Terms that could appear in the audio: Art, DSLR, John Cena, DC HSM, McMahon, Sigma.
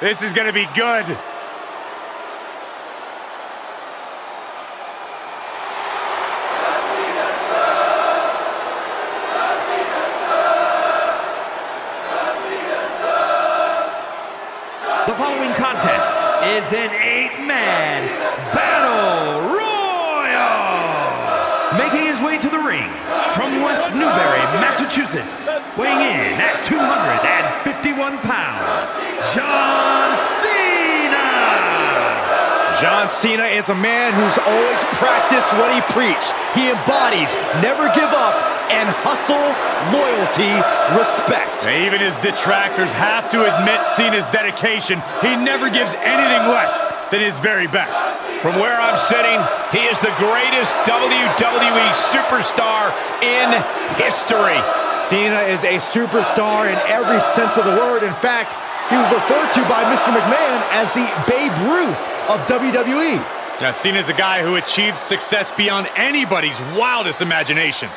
This is gonna be good. The following contest is an 8-man battle royal. Making his way to the ring from West Newbury, Massachusetts, weighing in at 251 pounds, John Cena. John Cena is a man who's always practiced what he preached. He embodies never give up and hustle, loyalty, respect. Even his detractors have to admit Cena's dedication. He never gives anything less than his very best. From where I'm sitting, he is the greatest WWE superstar in history. Cena is a superstar in every sense of the word. In fact, he was referred to by Mr. McMahon as the Babe Ruth of WWE. Now, Cena's a guy who achieved success beyond anybody's wildest imagination.